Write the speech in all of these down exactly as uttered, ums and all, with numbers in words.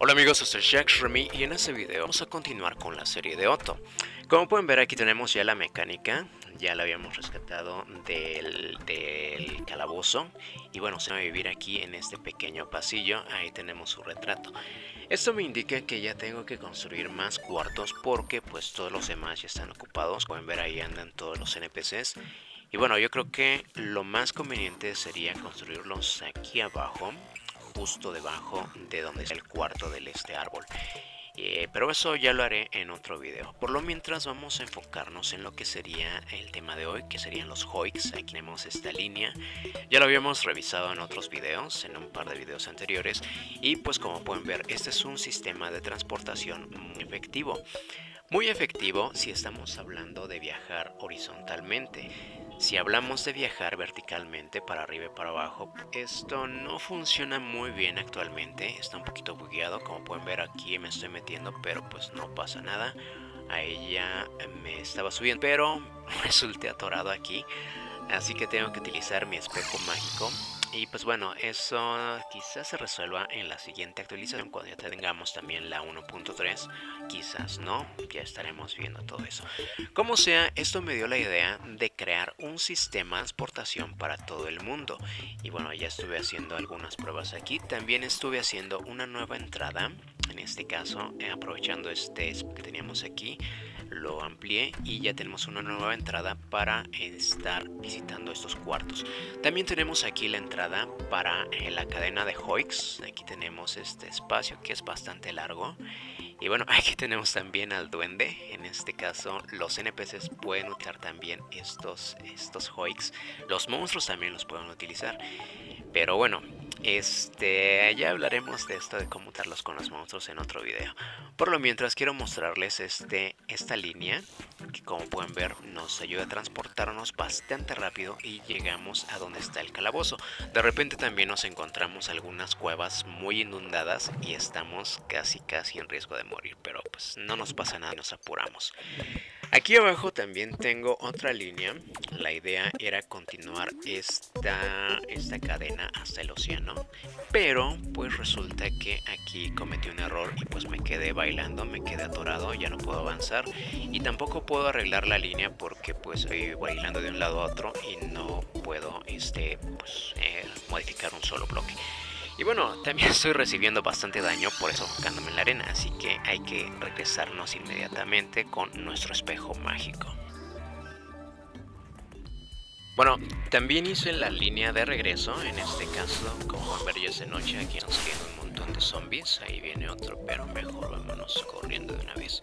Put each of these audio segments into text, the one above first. Hola amigos, soy Jacques Remy y en este video vamos a continuar con la serie de Otto. Como pueden ver, aquí tenemos ya la mecánica, ya la habíamos rescatado del, del calabozo. Y bueno, se va a vivir aquí en este pequeño pasillo, ahí tenemos su retrato. Esto me indica que ya tengo que construir más cuartos porque pues todos los demás ya están ocupados. Pueden ver, ahí andan todos los N P Cs. Y bueno, yo creo que lo más conveniente sería construirlos aquí abajo, justo debajo de donde está el cuarto de este árbol. Eh, pero eso ya lo haré en otro video. Por lo mientras vamos a enfocarnos en lo que sería el tema de hoy, que serían los hoiks. Aquí tenemos esta línea, ya lo habíamos revisado en otros videos, en un par de videos anteriores. Y pues como pueden ver, este es un sistema de transportación muy efectivo. Muy efectivo si estamos hablando de viajar horizontalmente. Si hablamos de viajar verticalmente para arriba y para abajo, esto no funciona muy bien actualmente, está un poquito bugueado, como pueden ver aquí me estoy metiendo, pero pues no pasa nada, ahí ya me estaba subiendo, pero resulté atorado aquí, así que tengo que utilizar mi espejo mágico. Y pues bueno, eso quizás se resuelva en la siguiente actualización, cuando ya tengamos también la uno punto tres, quizás no, ya estaremos viendo todo eso. Como sea, esto me dio la idea de crear un sistema de transportación para todo el mundo. Y bueno, ya estuve haciendo algunas pruebas aquí, también estuve haciendo una nueva entrada, en este caso eh, aprovechando este que teníamos aquí, lo amplié y ya tenemos una nueva entrada para estar visitando estos cuartos. También tenemos aquí la entrada para eh, la cadena de hoiks. Aquí tenemos este espacio que es bastante largo. Y bueno, aquí tenemos también al duende. En este caso, los N P Cs pueden utilizar también estos, estos hoiks. Los monstruos también los pueden utilizar. Pero bueno, este ya hablaremos de esto, de cómo usarlos con los monstruos en otro video. Por lo mientras, quiero mostrarles este, esta línea, que como pueden ver nos ayuda a transportarnos bastante rápido y llegamos a donde está el calabozo. De repente también nos encontramos algunas cuevas muy inundadas y estamos casi casi en riesgo de morir, pero pues no nos pasa nada, nos apuramos. Aquí abajo también tengo otra línea, la idea era continuar esta, esta cadena hasta el océano, pero pues resulta que aquí cometí un error y pues me quedé bailando, me quedé atorado, ya no puedo avanzar y tampoco puedo arreglar la línea porque pues estoy bailando de un lado a otro y no puedo este, pues, eh, modificar un solo bloque. Y bueno, también estoy recibiendo bastante daño por eso enfocándome en la arena, así que hay que regresarnos inmediatamente con nuestro espejo mágico. Bueno, también hice la línea de regreso, en este caso, como pueden ver ya es de noche, aquí nos quedan un montón de zombies, ahí viene otro, pero mejor vámonos corriendo de una vez.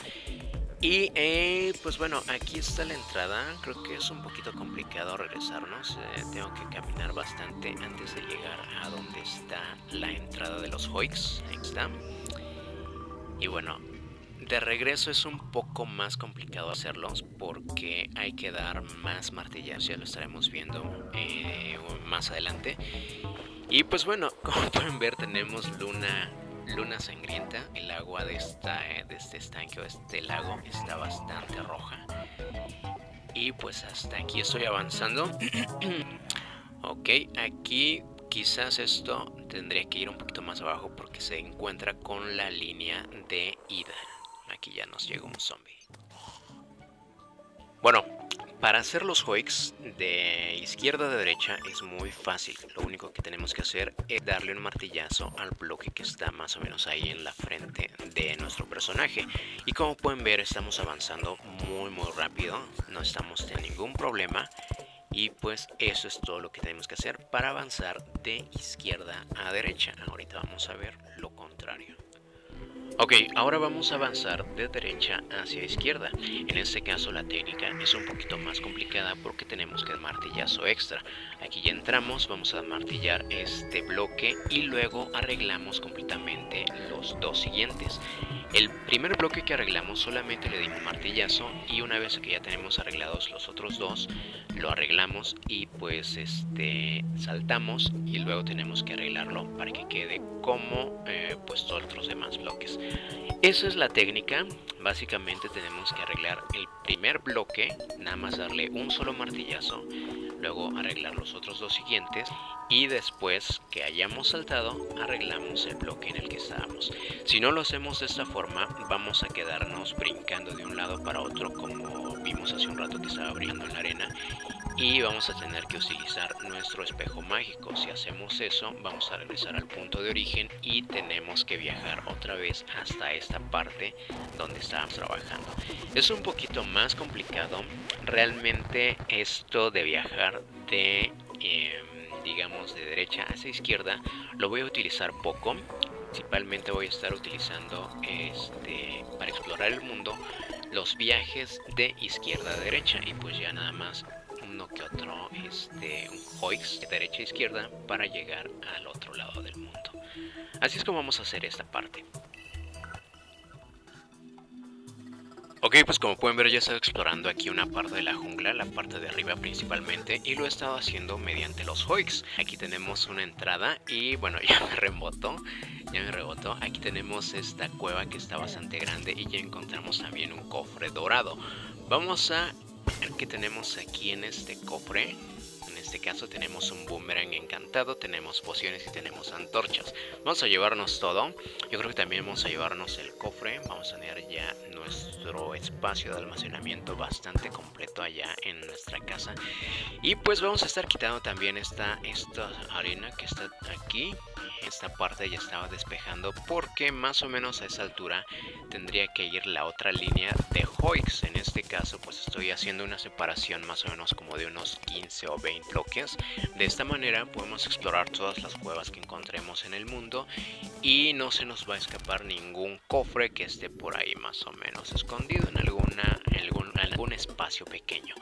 Y eh, pues bueno, aquí está la entrada, creo que es un poquito complicado regresarnos, eh, tengo que caminar bastante antes de llegar a donde está la entrada de los hoiks, ahí está. Y bueno, de regreso es un poco más complicado hacerlos porque hay que dar más martillazos, ya lo estaremos viendo eh, más adelante. Y pues bueno, como pueden ver tenemos luna... Luna sangrienta, el agua de, esta, eh, de este estanque o de este lago está bastante roja. Y pues hasta aquí estoy avanzando. Ok, aquí quizás esto tendría que ir un poquito más abajo porque se encuentra con la línea de ida. Aquí ya nos llegó un zombie. Bueno, para hacer los hoiks de izquierda a derecha es muy fácil. Lo único que tenemos que hacer es darle un martillazo al bloque que está más o menos ahí en la frente de nuestro personaje. Y como pueden ver estamos avanzando muy muy rápido, no estamos teniendo ningún problema. Y pues eso es todo lo que tenemos que hacer para avanzar de izquierda a derecha. Ahorita vamos a ver lo contrario. Ok, ahora vamos a avanzar de derecha hacia izquierda. En este caso la técnica es un poquito más complicada porque tenemos que dar martillazo extra. Aquí ya entramos, vamos a martillar este bloque y luego arreglamos completamente los dos siguientes. El primer bloque que arreglamos solamente le dimos martillazo y una vez que ya tenemos arreglados los otros dos, lo arreglamos y pues este saltamos y luego tenemos que arreglarlo para que quede como eh, pues todos los demás bloques. Esa es la técnica, básicamente tenemos que arreglar el primer bloque, nada más darle un solo martillazo, luego arreglar los otros dos siguientes y después que hayamos saltado arreglamos el bloque en el que estábamos. Si Si no lo hacemos de esta forma, vamos a quedarnos brincando de un lado para otro, como vimos hace un rato que estaba brillando en la arena, y vamos a tener que utilizar nuestro espejo mágico. Si hacemos eso, vamos a regresar al punto de origen y tenemos que viajar otra vez hasta esta parte donde estábamos trabajando. Es un poquito más complicado realmente esto de viajar de eh, digamos de derecha hacia izquierda. Lo voy a utilizar poco, principalmente voy a estar utilizando este para explorar el mundo los viajes de izquierda a derecha, y pues ya nada más uno que otro, este, un hoiks de derecha a izquierda para llegar al otro lado del mundo. Así es como vamos a hacer esta parte. Ok, pues como pueden ver, ya he estado explorando aquí una parte de la jungla, la parte de arriba principalmente, y lo he estado haciendo mediante los hoiks. Aquí tenemos una entrada y bueno, ya me rebotó, ya me rebotó. Aquí tenemos esta cueva que está bastante grande y ya encontramos también un cofre dorado. Vamos a ver qué tenemos aquí en este cofre. En este caso tenemos un boomerang encantado, tenemos pociones y tenemos antorchas. Vamos a llevarnos todo. Yo creo que también vamos a llevarnos el cofre. Vamos a tener ya nuestro espacio de almacenamiento bastante completo allá en nuestra casa. Y pues vamos a estar quitando también esta, esta arena que está aquí. Esta parte ya estaba despejando porque más o menos a esa altura tendría que ir la otra línea de hoiks. En este caso pues estoy haciendo una separación más o menos como de unos quince o veinte bloques. De esta manera podemos explorar todas las cuevas que encontremos en el mundo y no se nos va a escapar ningún cofre que esté por ahí más o menos escondido en, alguna, en, algún, en algún espacio pequeño.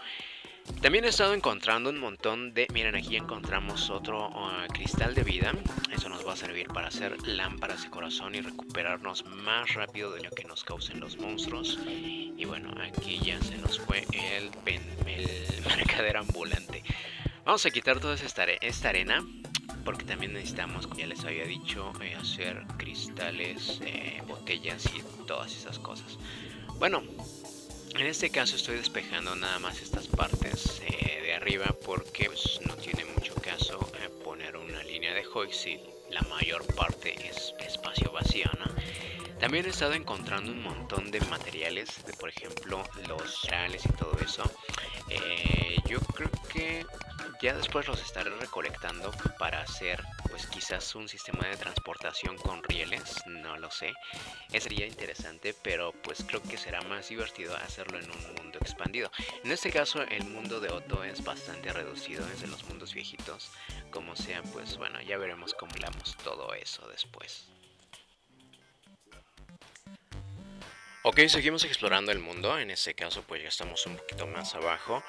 También he estado encontrando un montón de... Miren, aquí encontramos otro uh, cristal de vida. Eso nos va a servir para hacer lámparas de corazón y recuperarnos más rápido de lo que nos causen los monstruos. Y bueno, aquí ya se nos fue el, pen, el mercader ambulante. Vamos a quitar toda esta, esta arena, porque también necesitamos, como ya les había dicho, eh, hacer cristales, eh, botellas y todas esas cosas. Bueno... En este caso estoy despejando nada más estas partes eh, de arriba porque pues, no tiene mucho caso eh, poner una línea de hoiks si la mayor parte es espacio vacío, ¿no? También he estado encontrando un montón de materiales, de, por ejemplo los chales y todo eso. Eh, yo creo que ya después los estaré recolectando para hacer pues quizás un sistema de transportación con rieles, no lo sé. Sería interesante, pero pues creo que será más divertido hacerlo en un mundo expandido. En este caso el mundo de Otto es bastante reducido, es de los mundos viejitos. Como sea, pues bueno, ya veremos cómo hablamos todo eso después. Ok, seguimos explorando el mundo. En este caso pues ya estamos un poquito más abajo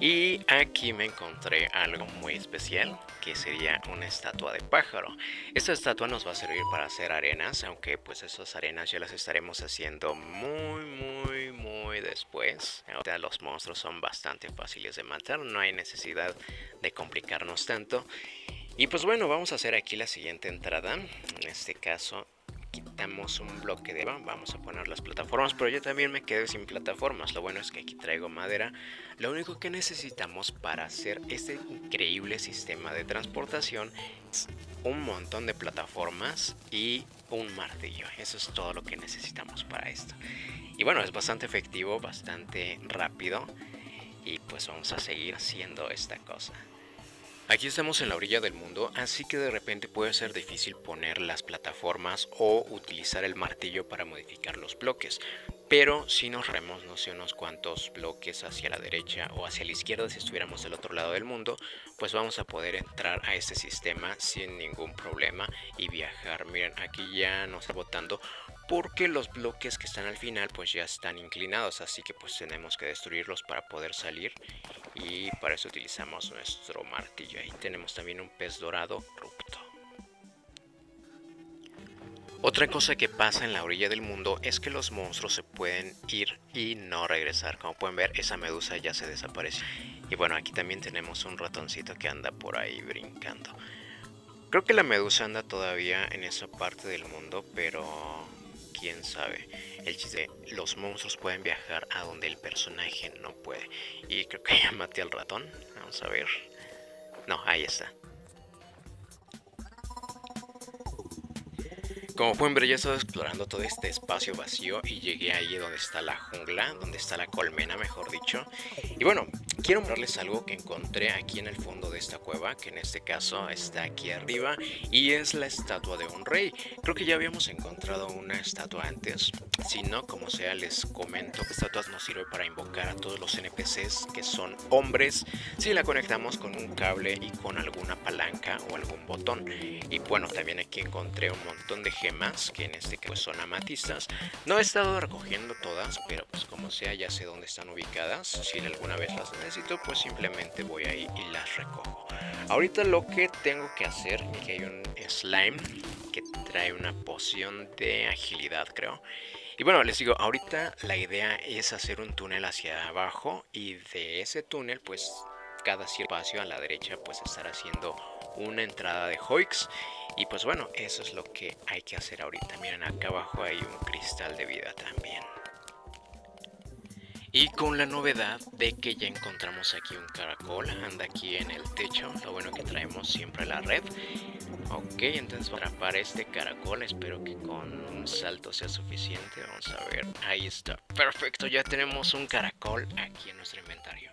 y aquí me encontré algo muy especial que sería una estatua de pájaro. Esta estatua nos va a servir para hacer arenas, aunque pues esas arenas ya las estaremos haciendo muy muy muy después. Ahorita los monstruos son bastante fáciles de matar, no hay necesidad de complicarnos tanto. Y pues bueno, vamos a hacer aquí la siguiente entrada. En este caso quitamos un bloque de... Vamos a poner las plataformas, pero yo también me quedé sin plataformas. Lo bueno es que aquí traigo madera. Lo único que necesitamos para hacer este increíble sistema de transportación es un montón de plataformas y un martillo. Eso es todo lo que necesitamos para esto. Y bueno, es bastante efectivo, bastante rápido. Y pues vamos a seguir haciendo esta cosa. Aquí estamos en la orilla del mundo, así que de repente puede ser difícil poner las plataformas o utilizar el martillo para modificar los bloques. Pero si nos remos, no sé, unos cuantos bloques hacia la derecha o hacia la izquierda si estuviéramos del otro lado del mundo, pues vamos a poder entrar a este sistema sin ningún problema y viajar. Miren, aquí ya nos está botando porque los bloques que están al final pues ya están inclinados, así que pues tenemos que destruirlos para poder salir, y para eso utilizamos nuestro martillo. Ahí tenemos también un pez dorado corrupto. Otra cosa que pasa en la orilla del mundo es que los monstruos se pueden ir y no regresar. Como pueden ver, esa medusa ya se desapareció. Y bueno, aquí también tenemos un ratoncito que anda por ahí brincando. Creo que la medusa anda todavía en esa parte del mundo, pero... quién sabe. El chiste, los monstruos pueden viajar a donde el personaje no puede. Y creo que ya maté al ratón. Vamos a ver. No, ahí está. Como pueden ver, ya he estado explorando todo este espacio vacío y llegué ahí donde está la jungla, donde está la colmena, mejor dicho. Y bueno, quiero mostrarles algo que encontré aquí en el fondo de esta cueva, que en este caso está aquí arriba, y es la estatua de un rey. Creo que ya habíamos encontrado una estatua antes, si no, como sea, les comento que estatuas nos sirve para invocar a todos los N P Cs que son hombres, si la conectamos con un cable y con alguna palanca o algún botón. Y bueno, también aquí encontré un montón de gemas, que en este caso son amatistas. No he estado recogiendo todas, pero pues como sea, ya sé dónde están ubicadas. Si alguna vez las necesito, pues simplemente voy ahí y las recojo. Ahorita lo que tengo que hacer es que hay un slime que trae una poción de agilidad, creo. Y bueno, les digo, ahorita la idea es hacer un túnel hacia abajo, y de ese túnel, pues cada cierto espacio a la derecha, pues estar haciendo una entrada de hoiks. Y pues bueno, eso es lo que hay que hacer ahorita. Miren, acá abajo hay un cristal de vida también. Y con la novedad de que ya encontramos aquí un caracol, anda aquí en el techo. Lo bueno que traemos siempre la red. Ok, entonces para atrapar este caracol, espero que con un salto sea suficiente. Vamos a ver, ahí está, perfecto, ya tenemos un caracol aquí en nuestro inventario.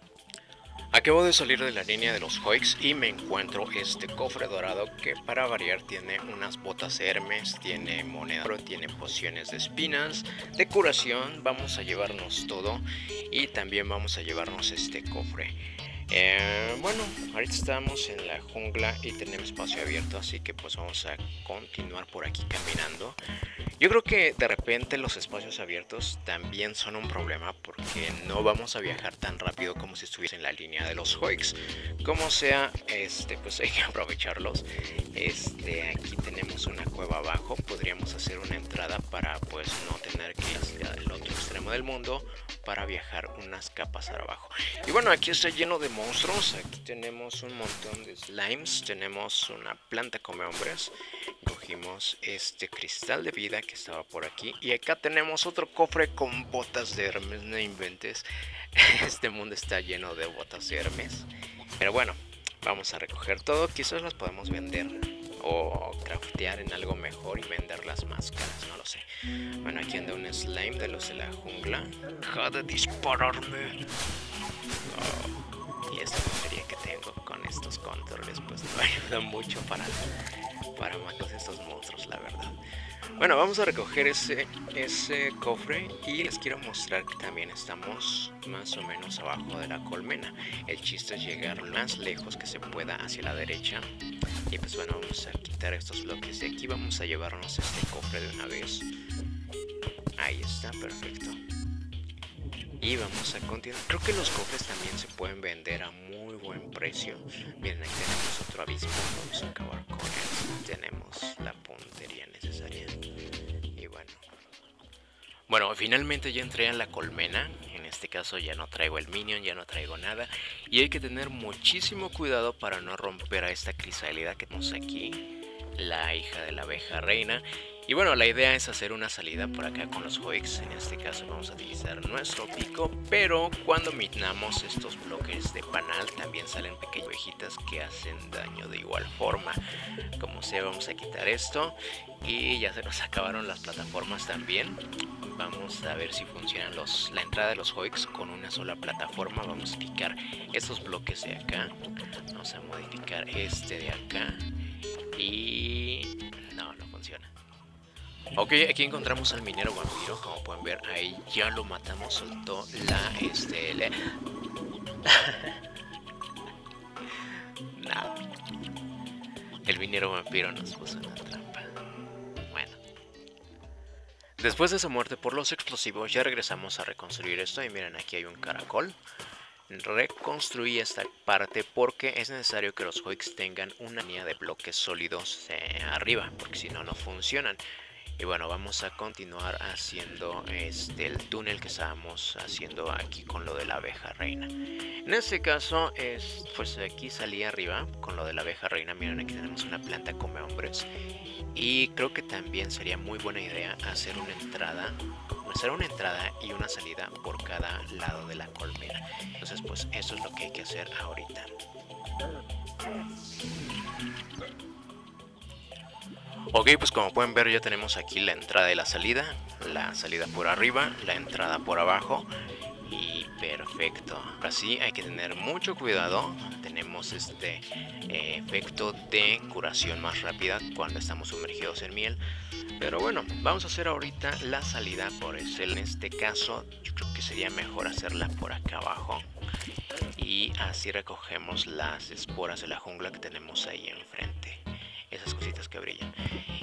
Acabo de salir de la línea de los hoiks y me encuentro este cofre dorado que, para variar, tiene unas botas Hermes, tiene moneda, tiene pociones de espinas, de curación. Vamos a llevarnos todo y también vamos a llevarnos este cofre. Eh, bueno, ahorita estamos en la jungla y tenemos espacio abierto, así que pues vamos a continuar por aquí caminando. Yo creo que de repente los espacios abiertos también son un problema, porque no vamos a viajar tan rápido como si estuviese en la línea de los hoiks. Como sea, este, pues hay que aprovecharlos. Este, aquí tenemos una cueva abajo, podríamos hacer una entrada para pues no tener que ir hacia el otro extremo del mundo para viajar unas capas abajo. Y bueno, aquí está lleno de monstruos, aquí tenemos un montón de slimes, tenemos una planta come hombres, cogimos este cristal de vida que estaba por aquí, y acá tenemos otro cofre con botas de Hermes. No inventes, este mundo está lleno de botas de Hermes. Pero bueno, vamos a recoger todo, quizás las podemos vender o craftear en algo mejor y vender las máscaras, no lo sé. Bueno, aquí anda un slime de los de la jungla. Deja de dispararme. Oh, y esta batería que tengo con estos controles pues no ayuda mucho para, para matar estos monstruos, la verdad. Bueno, vamos a recoger ese, ese cofre, y les quiero mostrar que también estamos más o menos abajo de la colmena. El chiste es llegar lo más lejos que se pueda hacia la derecha. Y pues bueno, vamos a quitar estos bloques de aquí, vamos a llevarnos este cofre de una vez. Ahí está, perfecto. Y vamos a continuar. Creo que los cofres también se pueden vender a muy buen precio. Miren, ahí tenemos otro abismo, vamos a acabar con él. Tenemos la puntería necesaria. Bueno, finalmente ya entré a la colmena. En este caso ya no traigo el minion, ya no traigo nada. Y hay que tener muchísimo cuidado para no romper a esta crisálida que tenemos aquí, la hija de la abeja reina. Y bueno, la idea es hacer una salida por acá con los hoiks. En este caso vamos a utilizar nuestro pico, pero cuando minamos estos bloques de panal también salen pequeñas ovejitas que hacen daño de igual forma. Como sea, vamos a quitar esto, y ya se nos acabaron las plataformas también. Vamos a ver si funcionan los, la entrada de los hoiks con una sola plataforma. Vamos a picar estos bloques de acá. Vamos a modificar este de acá. Y... no, no funciona. Ok, aquí encontramos al minero vampiro. Como pueden ver, ahí ya lo matamos. Soltó la... este... Le... nah. El minero vampiro nos puso una trampa. Bueno. Después de su muerte por los explosivos, ya regresamos a reconstruir esto. Y miren, aquí hay un caracol. Reconstruí esta parte porque es necesario que los hoiks tengan una línea de bloques sólidos eh, arriba, porque si no, no funcionan. Y bueno, vamos a continuar haciendo este, el túnel que estábamos haciendo aquí con lo de la abeja reina. En este caso, es, pues aquí salí arriba con lo de la abeja reina. Miren, aquí tenemos una planta come hombres. Y creo que también sería muy buena idea hacer una entrada, hacer una entrada y una salida por cada lado de la colmena. Entonces, pues eso es lo que hay que hacer ahorita. Ok, pues como pueden ver ya tenemos aquí la entrada y la salida, la salida por arriba, la entrada por abajo y perfecto. Ahora sí hay que tener mucho cuidado, tenemos este eh, efecto de curación más rápida cuando estamos sumergidos en miel. Pero bueno, vamos a hacer ahorita la salida por ese. En este caso yo creo que sería mejor hacerla por acá abajo. Y así recogemos las esporas de la jungla que tenemos ahí enfrente. Esas cositas que brillan.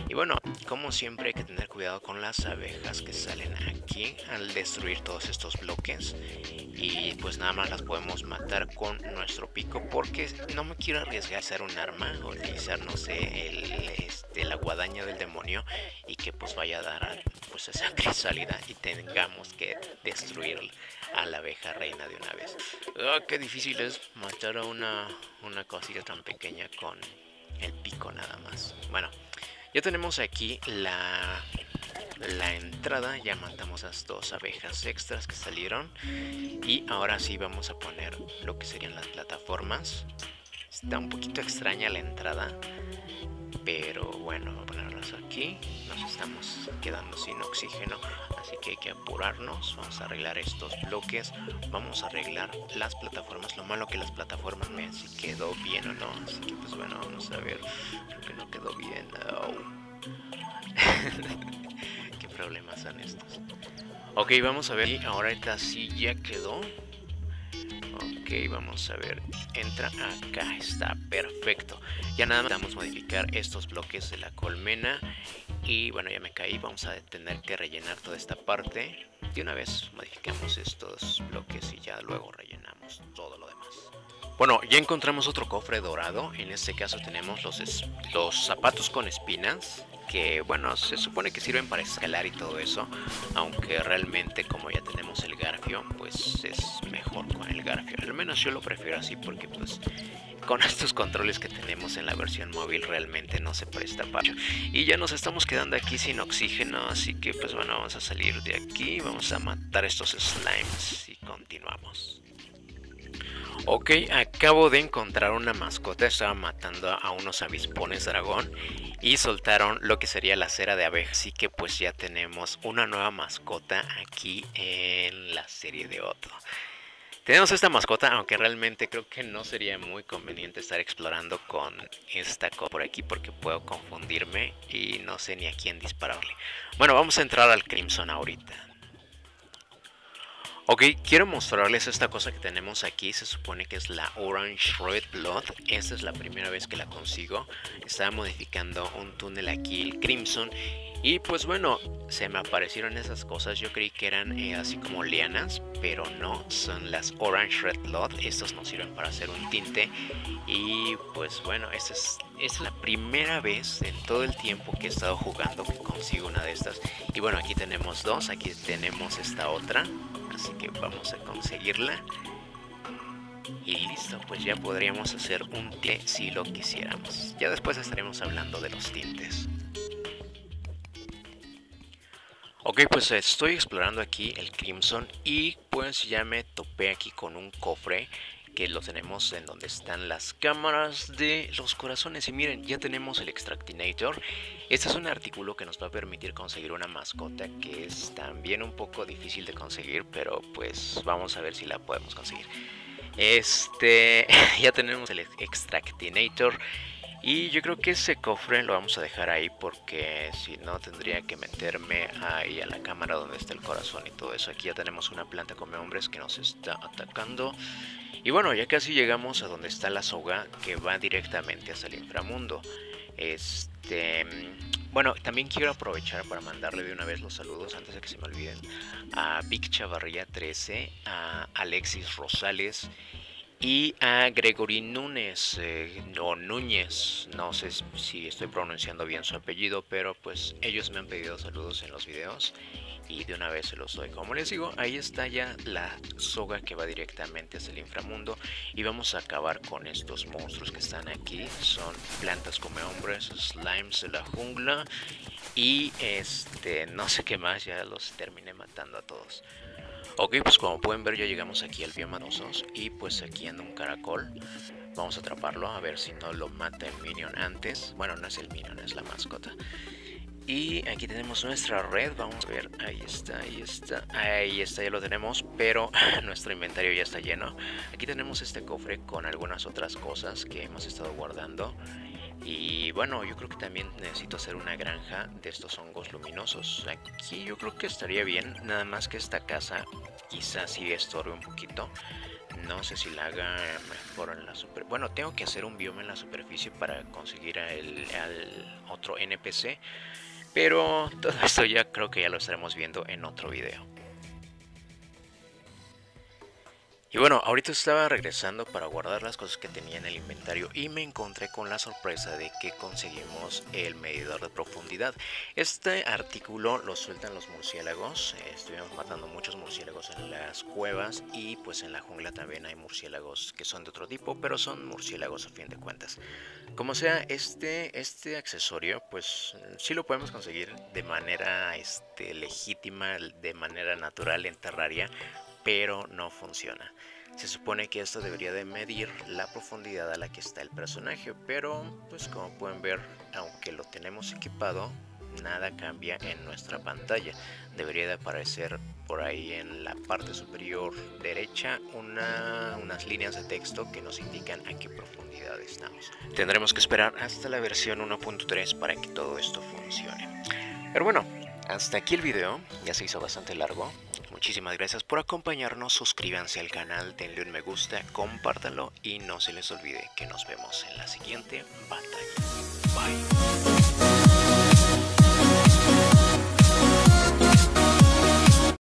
Y bueno, como siempre hay que tener cuidado con las abejas que salen aquí al destruir todos estos bloques. Y pues nada más las podemos matar con nuestro pico, porque no me quiero arriesgar a hacer un arma o utilizar, no sé, el, este, la guadaña del demonio, y que pues vaya a dar pues esa crisálida y tengamos que destruir a la abeja reina de una vez. Oh, qué difícil es matar a una, una cosita tan pequeña con el pico nada más. Bueno, ya tenemos aquí la, la entrada. Ya matamos a las dos abejas extras que salieron. Y ahora sí vamos a poner lo que serían las plataformas. Está un poquito extraña la entrada, pero bueno, vamos a ponerlas aquí. Nos estamos quedando sin oxígeno, así que hay que apurarnos. Vamos a arreglar estos bloques. Vamos a arreglar las plataformas. Lo malo que las plataformas me si quedó bien o no. Así que pues bueno, vamos a ver. Creo que no quedó bien. Oh. ¿Qué problemas son estos? Ok, vamos a ver. Y ahora esta sí ya quedó. Ok, vamos a ver, entra acá, está perfecto. Ya nada más vamos a modificar estos bloques de la colmena. Y bueno, ya me caí, vamos a tener que rellenar toda esta parte. De una vez modificamos estos bloques y ya luego rellenamos todo lo demás. Bueno, ya encontramos otro cofre dorado. En este caso tenemos los, es los zapatos con espinas, que bueno, se supone que sirven para escalar y todo eso, aunque realmente como ya tenemos el garfio, pues es mejor con el garfio. Al menos yo lo prefiero así, porque pues con estos controles que tenemos en la versión móvil realmente no se presta para. Y ya nos estamos quedando aquí sin oxígeno, así que pues bueno, vamos a salir de aquí, vamos a matar estos slimes y continuamos. Ok, acabo de encontrar una mascota. Estaba matando a unos avispones dragón y soltaron lo que sería la cera de abeja. Así que pues ya tenemos una nueva mascota aquí en la serie de Otto. Tenemos esta mascota, aunque realmente creo que no sería muy conveniente estar explorando con esta cosa por aquí, porque puedo confundirme y no sé ni a quién dispararle. Bueno, vamos a entrar al Crimson ahorita. Ok, quiero mostrarles esta cosa que tenemos aquí. Se supone que es la Orange Red Blood. Esta es la primera vez que la consigo. Estaba modificando un túnel aquí, el Crimson. Y pues bueno, se me aparecieron esas cosas. Yo creí que eran eh, así como lianas, pero no, son las Orange Red Blood. Estos nos sirven para hacer un tinte. Y pues bueno, esta es, esta es la primera vez en todo el tiempo que he estado jugando que consigo una de estas. Y bueno, aquí tenemos dos, aquí tenemos esta otra. Así que vamos a conseguirla. Y listo, pues ya podríamos hacer un tinte si lo quisiéramos. Ya después estaremos hablando de los tintes. Ok, pues estoy explorando aquí el Crimson y pues ya me topé aquí con un cofre que lo tenemos en donde están las cámaras de los corazones. Y miren, ya tenemos el Extractinator. Este es un artículo que nos va a permitir conseguir una mascota que es también un poco difícil de conseguir, pero pues vamos a ver si la podemos conseguir. Este, ya tenemos el Extractinator. Y yo creo que ese cofre lo vamos a dejar ahí, porque si no tendría que meterme ahí a la cámara donde está el corazón y todo eso. Aquí ya tenemos una planta come hombres que nos está atacando. Y bueno, ya casi llegamos a donde está la soga que va directamente hacia el inframundo. Este, bueno, también quiero aprovechar para mandarle de una vez los saludos antes de que se me olviden. A Vic Chavarría trece, a Alexis Rosales y a Gregory Núñez, eh, o Núñez, no sé si estoy pronunciando bien su apellido, pero pues ellos me han pedido saludos en los videos y de una vez se los doy. Como les digo, ahí está ya la soga que va directamente hacia el inframundo y vamos a acabar con estos monstruos que están aquí. Son plantas come hombres, slimes de la jungla y este no sé qué más, ya los terminé matando a todos. Ok, pues como pueden ver ya llegamos aquí al bioma de osos y pues aquí anda un caracol. Vamos a atraparlo, a ver si no lo mata el minion antes. Bueno, no es el minion, es la mascota. Y aquí tenemos nuestra red, vamos a ver, ahí está, ahí está, ahí está, ya lo tenemos, pero nuestro inventario ya está lleno. Aquí tenemos este cofre con algunas otras cosas que hemos estado guardando. Y bueno, yo creo que también necesito hacer una granja de estos hongos luminosos. Aquí yo creo que estaría bien, nada más que esta casa quizás sí estorbe un poquito. No sé si la haga mejor en la super... Bueno, tengo que hacer un bioma en la superficie para conseguir al, al otro N P C. Pero todo esto ya creo que ya lo estaremos viendo en otro video. Y bueno, ahorita estaba regresando para guardar las cosas que tenía en el inventario y me encontré con la sorpresa de que conseguimos el medidor de profundidad. Este artículo lo sueltan los murciélagos, eh, estuvimos matando muchos murciélagos en las cuevas y pues en la jungla también hay murciélagos que son de otro tipo, pero son murciélagos a fin de cuentas. Como sea, este, este accesorio pues sí lo podemos conseguir de manera este, legítima, de manera natural en Terraria, pero no funciona. Se supone que esto debería de medir la profundidad a la que está el personaje, pero pues como pueden ver, aunque lo tenemos equipado, nada cambia en nuestra pantalla. Debería de aparecer por ahí en la parte superior derecha una, unas líneas de texto que nos indican a qué profundidad estamos. Tendremos que esperar hasta la versión uno punto tres para que todo esto funcione. Pero bueno, hasta aquí el video, ya se hizo bastante largo. Muchísimas gracias por acompañarnos, suscríbanse al canal, denle un me gusta, compártanlo y no se les olvide que nos vemos en la siguiente batalla. Bye.